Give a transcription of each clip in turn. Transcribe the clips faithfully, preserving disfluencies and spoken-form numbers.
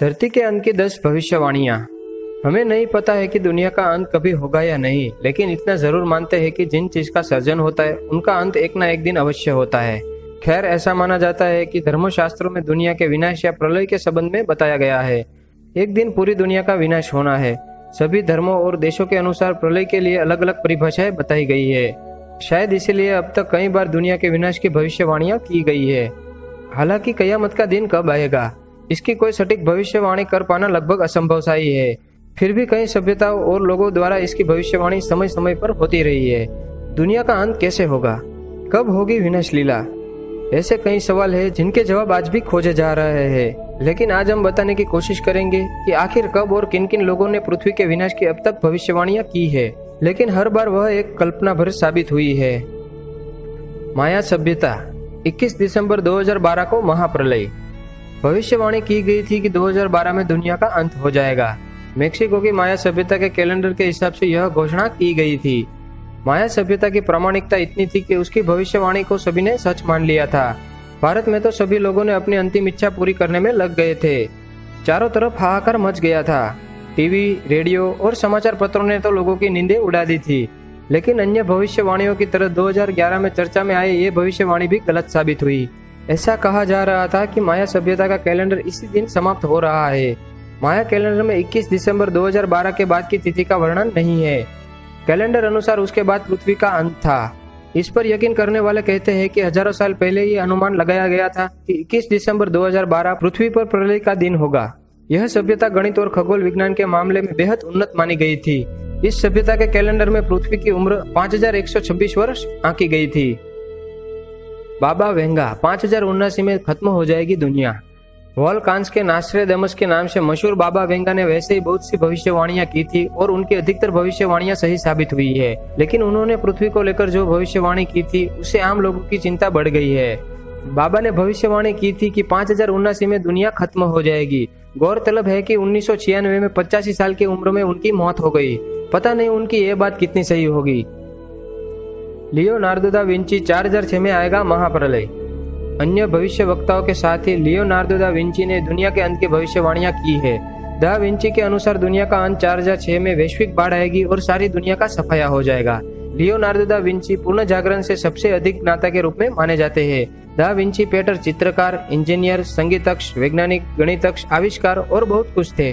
धरती के अंत की दस भविष्यवाणियां। हमें नहीं पता है कि दुनिया का अंत कभी होगा या नहीं, लेकिन इतना जरूर मानते हैं कि जिन चीज का सर्जन होता है उनका अंत एक ना एक दिन अवश्य होता है। खैर, ऐसा माना जाता है कि धर्मशास्त्रों में दुनिया के विनाश या प्रलय के संबंध में बताया गया है। एक दिन पूरी दुनिया का विनाश होना है। सभी धर्मों और देशों के अनुसार प्रलय के लिए अलग अलग परिभाषाएं बताई गई है। शायद इसीलिए अब तक कई बार दुनिया के विनाश की भविष्यवाणियां की गई है। हालांकि कयामत का दिन कब आएगा, इसकी कोई सटीक भविष्यवाणी कर पाना लगभग असंभव सा ही है। फिर भी कई सभ्यताओं और लोगों द्वारा इसकी भविष्यवाणी समय समय पर होती रही है। दुनिया का अंत कैसे होगा, कब होगी विनाश लीला, ऐसे कई सवाल हैं जिनके जवाब आज भी खोजे जा रहे हैं। लेकिन आज हम बताने की कोशिश करेंगे कि आखिर कब और किन किन लोगों ने पृथ्वी के विनाश की अब तक भविष्यवाणियां की है, लेकिन हर बार वह एक कल्पना भर साबित हुई है। माया सभ्यता। इक्कीस दिसंबर दो हज़ार बारह को महाप्रलय। भविष्यवाणी की गई थी कि दो हज़ार बारह में दुनिया का अंत हो जाएगा। मेक्सिको की माया सभ्यता के कैलेंडर के हिसाब से यह घोषणा की गई थी। माया सभ्यता की प्रामाणिकता इतनी थी कि उसकी भविष्यवाणी को सभी ने सच मान लिया था। भारत में तो सभी लोगों ने अपनी अंतिम इच्छा पूरी करने में लग गए थे। चारों तरफ हाहाकार मच गया था। टीवी, रेडियो और समाचार पत्रों ने तो लोगों की नींदें उड़ा दी थी। लेकिन अन्य भविष्यवाणियों की तरह दो हज़ार ग्यारह में चर्चा में आई ये भविष्यवाणी भी गलत साबित हुई। ऐसा कहा जा रहा था कि माया सभ्यता का कैलेंडर इसी दिन समाप्त हो रहा है। माया कैलेंडर में इक्कीस दिसंबर दो हज़ार बारह के बाद की तिथि का वर्णन नहीं है। कैलेंडर अनुसार उसके बाद पृथ्वी का अंत था। इस पर यकीन करने वाले कहते हैं कि हजारों साल पहले ये अनुमान लगाया गया था कि इक्कीस दिसंबर दो हज़ार बारह पृथ्वी पर प्रलय का दिन होगा। यह सभ्यता गणित और खगोल विज्ञान के मामले में बेहद उन्नत मानी गई थी। इस सभ्यता के कैलेंडर में पृथ्वी की उम्र पाँच हज़ार एक सौ छब्बीस वर्ष आंकी गई थी। Baba Vanga. पाँच हजार उन्नासी में खत्म हो जाएगी दुनिया। वॉलकांस के नासरे दमस के नाम से मशहूर बाबा वेंगा ने वैसे ही बहुत सी भविष्यवाणियां की थी और उनकी अधिकतर भविष्यवाणियां सही साबित हुई है। लेकिन उन्होंने पृथ्वी को लेकर जो भविष्यवाणी की थी उससे आम लोगों की चिंता बढ़ गई है। बाबा ने भविष्यवाणी की थी कि पाँच हजार उन्नासी में दुनिया खत्म हो जाएगी। गौरतलब है कि उन्नीस सौ छियानवे में पचासी साल की उम्र में उनकी मौत हो गई। पता नहीं उनकी ये बात कितनी सही होगी। Leonardo da Vinci. चार हजार छह में आएगा महाप्रलय। अन्य भविष्य वक्ताओं के साथ ही लियोनार्डो दा विंची ने दुनिया के अंत की भविष्यवाणियां की है। दा विंची के अनुसार दुनिया का अंत चार हज़ार छह में वैश्विक बाढ़ आएगी और सारी दुनिया का सफाया हो जाएगा। लियोनार्डो दा विंची पूर्ण जागरण से सबसे अधिक ज्ञाता के रूप में माने जाते हैं। दा विंची पेटर चित्रकार, इंजीनियर, संगीतज्ञ, वैज्ञानिक, गणितज्ञ, आविष्कार और बहुत कुछ थे।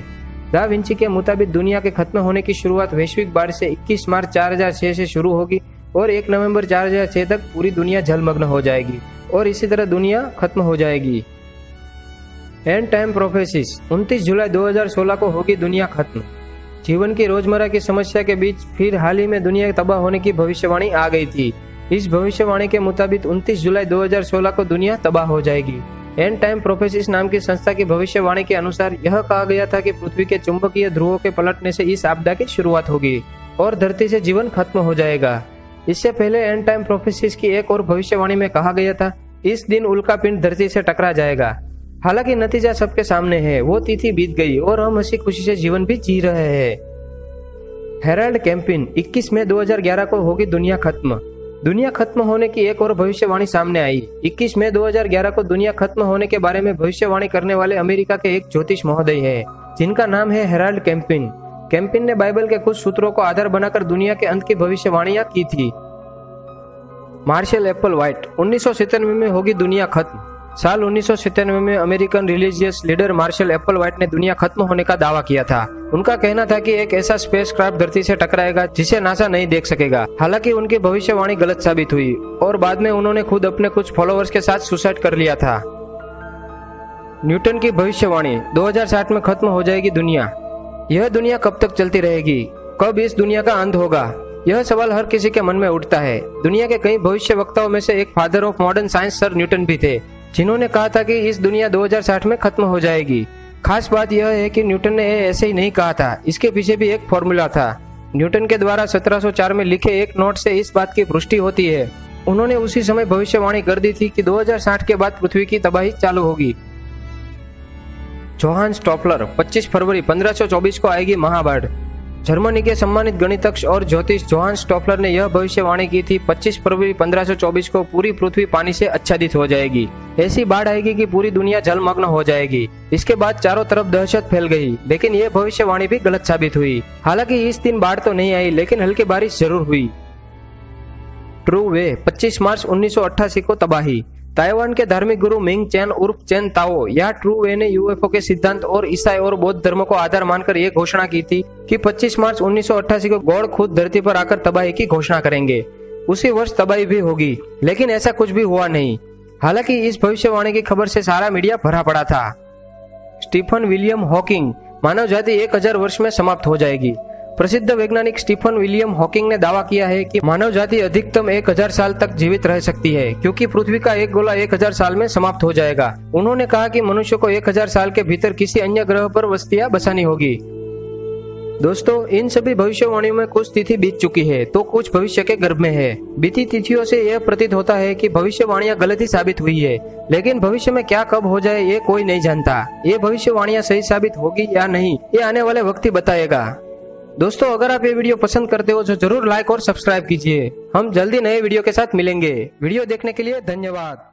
दा विंची के मुताबिक दुनिया के खत्म होने की शुरुआत वैश्विक बाढ़ से इक्कीस मार्च चार हजार छह से शुरू होगी और एक नवम्बर चार हजार छह तक पूरी दुनिया जलमग्न हो जाएगी और इसी तरह दुनिया खत्म हो जाएगी। End time prophecies. उनतीस जुलाई दो हज़ार सोलह को होगी दुनिया खत्म। जीवन की रोजमर्रा की समस्या के बीच फिर हाल ही में दुनिया तबाह होने की भविष्यवाणी आ गई थी। इस भविष्यवाणी के मुताबिक उनतीस जुलाई दो हज़ार सोलह को दुनिया तबाह हो जाएगी। एंड टाइम प्रोफेसीज़ नाम की संस्था की भविष्यवाणी के अनुसार यह कहा गया था कि पृथ्वी के चुंबकीय ध्रुवों के पलटने से इस आपदा की शुरुआत होगी और धरती से जीवन खत्म हो जाएगा। इससे पहले एंड टाइम प्रोफेसीज़ की एक और भविष्यवाणी में कहा गया था, इस दिन उल्का पिंड धरती से टकरा जाएगा। हालांकि नतीजा सबके सामने है। वो तिथि बीत गई और हम हंसी खुशी से जीवन भी जी रहे हैं। Harold Camping. इक्कीस मई दो हज़ार ग्यारह को होगी दुनिया खत्म। दुनिया खत्म होने की एक और भविष्यवाणी सामने आई। इक्कीस मई दो हज़ार ग्यारह को दुनिया खत्म होने के बारे में भविष्यवाणी करने वाले अमेरिका के एक ज्योतिष महोदय है जिनका नाम है हेराल्ड कैंपिंग। कैंपिंग ने बाइबल के कुछ सूत्रों को आधार बनाकर दुनिया के अंत की भविष्यवाणियां की थी। Marshall Applewhite. उन्नीस सौ सत्तानवे में होगी दुनिया खत्म। साल उन्नीस सौ सत्तानवे में American religious leader Marshall Applewhite ने दुनिया खत्म होने का दावा किया था। उनका कहना था कि एक ऐसा स्पेसक्राफ्ट धरती से टकराएगा जिसे नासा नहीं देख सकेगा। हालांकि उनकी भविष्यवाणी गलत साबित हुई और बाद में उन्होंने खुद अपने कुछ फॉलोअर्स के साथ सुसाइड कर लिया था। न्यूटन की भविष्यवाणी। दो हजार साठ में खत्म हो जाएगी दुनिया। यह दुनिया कब तक चलती रहेगी, कब इस दुनिया का अंत होगा, यह सवाल हर किसी के मन में उठता है। दुनिया के कई भविष्य वक्ताओं में से एक father of modern science sir Newton भी थे जिन्होंने कहा था कि इस दुनिया दो हज़ार साठ में खत्म हो जाएगी। खास बात यह है कि न्यूटन ने ऐसे ही नहीं कहा था, इसके पीछे भी एक फॉर्मूला था। न्यूटन के द्वारा सत्रह सौ चार में लिखे एक नोट से इस बात की पुष्टि होती है। उन्होंने उसी समय भविष्यवाणी कर दी थी कि दो हज़ार साठ के बाद पृथ्वी की तबाही चालू होगी। Johann Stoffler. पच्चीस फरवरी पंद्रह सौ चौबीस को आएगी महाबाढ़। जर्मनी के सम्मानित गणितज्ञ और ज्योतिष जोहान स्टॉफ्लर ने यह भविष्यवाणी की थी पच्चीस फरवरी पंद्रह सौ चौबीस को पूरी पृथ्वी पानी से आच्छादित हो जाएगी। ऐसी बाढ़ आएगी कि पूरी दुनिया जलमग्न हो जाएगी। इसके बाद चारों तरफ दहशत फैल गई, लेकिन यह भविष्यवाणी भी गलत साबित हुई। हालांकि इस दिन बाढ़ तो नहीं आई, लेकिन हल्की बारिश जरूर हुई। ट्रू वे, पच्चीस मार्च उन्नीस सौ अट्ठासी को तबाही। ताइवान के धार्मिक गुरु मिंग चेन उर्फ चेन ताओ या ट्रू वे ने यूएफओ के सिद्धांत और ईसाई और बौद्ध धर्म को आधार मानकर यह घोषणा की थी कि पच्चीस मार्च उन्नीस सौ अट्ठासी को गॉड खुद धरती पर आकर तबाही की घोषणा करेंगे। उसी वर्ष तबाही भी होगी, लेकिन ऐसा कुछ भी हुआ नहीं। हालांकि इस भविष्यवाणी की खबर से सारा मीडिया भरा पड़ा था। स्टीफन विलियम हॉकिंग, मानव जाति एक हजार वर्ष में समाप्त हो जाएगी। प्रसिद्ध वैज्ञानिक स्टीफन विलियम हॉकिंग ने दावा किया है कि मानव जाति अधिकतम एक हजार साल तक जीवित रह सकती है, क्योंकि पृथ्वी का एक गोला एक हजार साल में समाप्त हो जाएगा। उन्होंने कहा कि मनुष्य को एक हजार साल के भीतर किसी अन्य ग्रह पर बस्तियां बसानी होगी। दोस्तों, इन सभी भविष्यवाणियों में कुछ तिथि बीत चुकी है तो कुछ भविष्य के गर्भ में है। बीती तिथियों से यह प्रतीत होता है कि भविष्यवाणियां गलत ही साबित हुई है, लेकिन भविष्य में क्या कब हो जाए ये कोई नहीं जानता। ये भविष्यवाणियां सही साबित होगी या नहीं ये आने वाले वक्त ही बताएगा। दोस्तों, अगर आप ये वीडियो पसंद करते हो तो जरूर लाइक और सब्सक्राइब कीजिए। हम जल्दी नए वीडियो के साथ मिलेंगे। वीडियो देखने के लिए धन्यवाद।